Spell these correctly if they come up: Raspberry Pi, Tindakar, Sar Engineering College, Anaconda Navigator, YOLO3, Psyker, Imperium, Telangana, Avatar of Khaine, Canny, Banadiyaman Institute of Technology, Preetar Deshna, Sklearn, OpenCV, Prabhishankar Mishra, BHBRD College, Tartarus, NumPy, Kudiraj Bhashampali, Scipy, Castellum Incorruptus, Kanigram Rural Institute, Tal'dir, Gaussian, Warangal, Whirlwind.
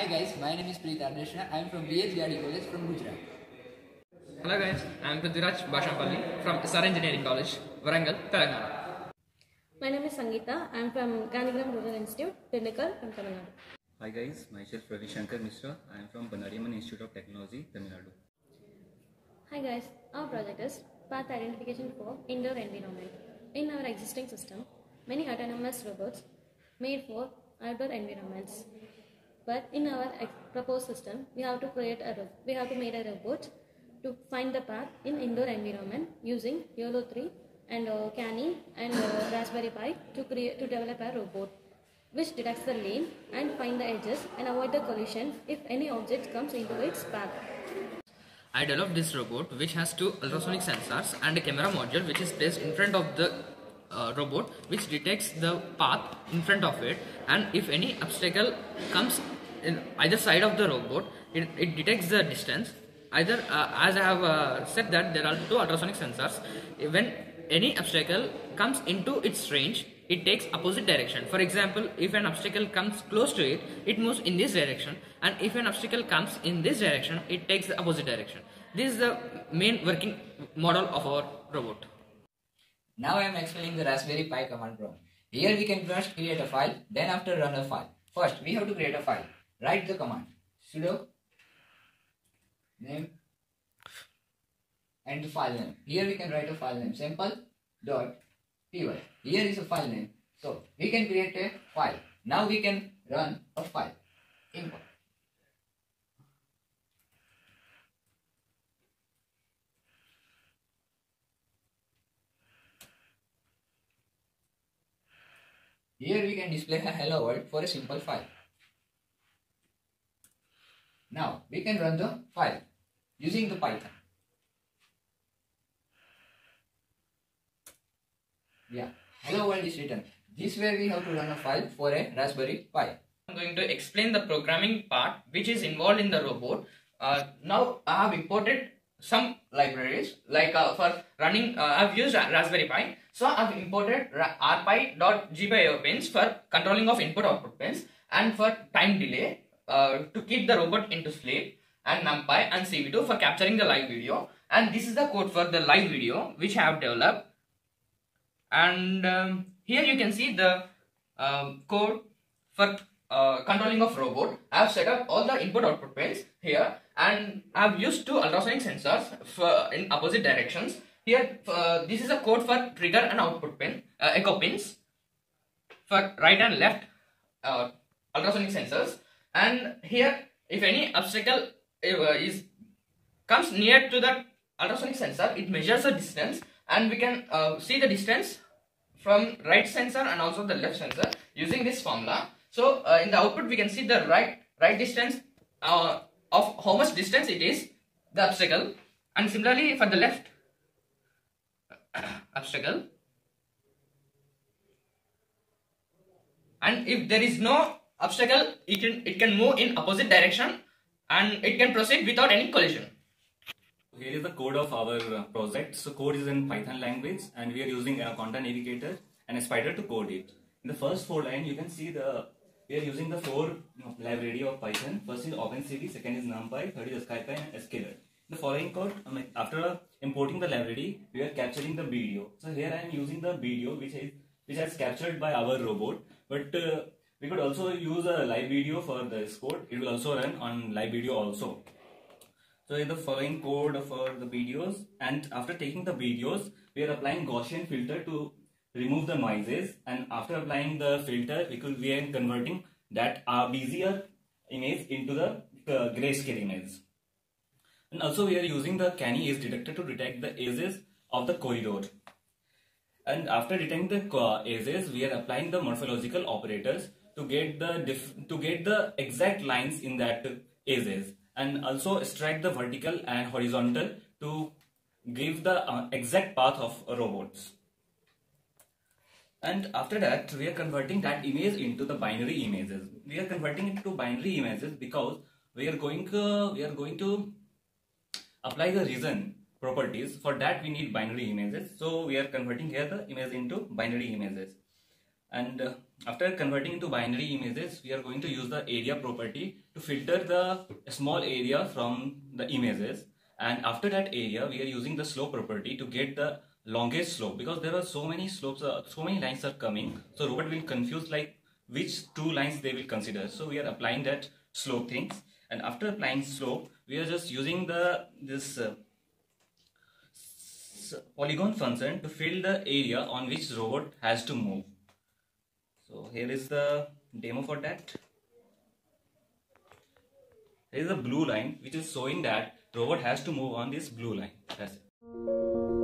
Hi guys, my name is Preetar Deshna. I am from BHBRD College from Gujarat. Hello guys, I am Kudiraj Bhashampali from Sar Engineering College, Warangal, Telangana. My name is Sangeeta. I am from Kanigram Rural Institute, Tindakar, from Tamil Nadu. Hi guys, myself Prabhishankar Mishra. I am from Banadiyaman Institute of Technology, Tamil Nadu. Hi guys, our project is Path Identification for Indoor Environment. In our existing system, many autonomous robots made for outdoor environments. But in our proposed system, we have to make a robot to find the path in indoor environment using YOLO3 and Canny and Raspberry Pi to develop a robot which detects the lane and find the edges and avoid the collision if any object comes into its path. I developed this robot which has two ultrasonic sensors and a camera module which is placed in front of the robot, which detects the path in front of it, and if any obstacle comes in either side of the robot, it detects the distance. Either as I have said that there are two ultrasonic sensors, when any obstacle comes into its range, it takes opposite direction. For example, if an obstacle comes close to it, it moves in this direction, and if an obstacle comes in this direction, it takes the opposite direction. This is the main working model of our robot. Now I am explaining the Raspberry Pi command prompt. Here we can first create a file, then after run a file. First we have to create a file. Write the command sudo name and the file name. Here we can write a file name sample.py. Here is a file name. So we can create a file. Now we can run a file. Import. Here we can display a hello world for a simple file. Now we can run the file using the Python. Yeah, hello world is written. This way we have to run a file for a Raspberry Pi. I'm going to explain the programming part which is involved in the robot. Now I have imported some libraries like for running, I've used Raspberry Pi. So I've imported rpi.gpio pins for controlling of input-output pins and for time delay to keep the robot into sleep, and NumPy and CV2 for capturing the live video, and this is the code for the live video which I have developed. And here you can see the code for controlling of robot. I have set up all the input-output pins here, and I have used two ultrasonic sensors for in opposite directions. Here, this is a code for trigger and output pin, echo pins, for right and left ultrasonic sensors. And here, if any obstacle comes near to the ultrasonic sensor, it measures the distance, and we can see the distance from right sensor and also the left sensor using this formula. So in the output, we can see the right distance of how much distance it is, the obstacle, and similarly for the left obstacle, and if there is no obstacle, it can move in opposite direction and it can proceed without any collision. Here is the code of our project. So code is in Python language, and we are using Anaconda Navigator and a spider to code it. In the first 4 lines, you can see we are using the 4 library of Python. First is OpenCV, second is NumPy, third is Scipy and Sklearn. The following code, after importing the library, we are capturing the video. So here I am using the video which is captured by our robot. But we could also use a live video for this code. It will also run on live video also. So in the following code for the videos, and after taking the videos, we are applying Gaussian filter to remove the noises. And after applying the filter, we are converting that RGB image into the grayscale image. And also we are using the Canny edge detector to detect the edges of the corridor. And after detecting the edges, we are applying the morphological operators to get the exact lines in that edges, and also strike the vertical and horizontal to give the exact path of robots. And after that, we are converting that image into the binary images. We are converting it to binary images because we are going to apply the reason properties. For that we need binary images, so we are converting here the image into binary images. And after converting into binary images, we are going to use the area property to filter the small area from the images. And after that area, we are using the slope property to get the longest slope, because there are so many slopes, so many lines are coming. So robot will confuse like which two lines they will consider. So we are applying that slope things. And after applying slope, we are just using the polygon function to fill the area on which robot has to move. So here is the demo for that. There is a blue line which is showing that robot has to move on this blue line. That's it.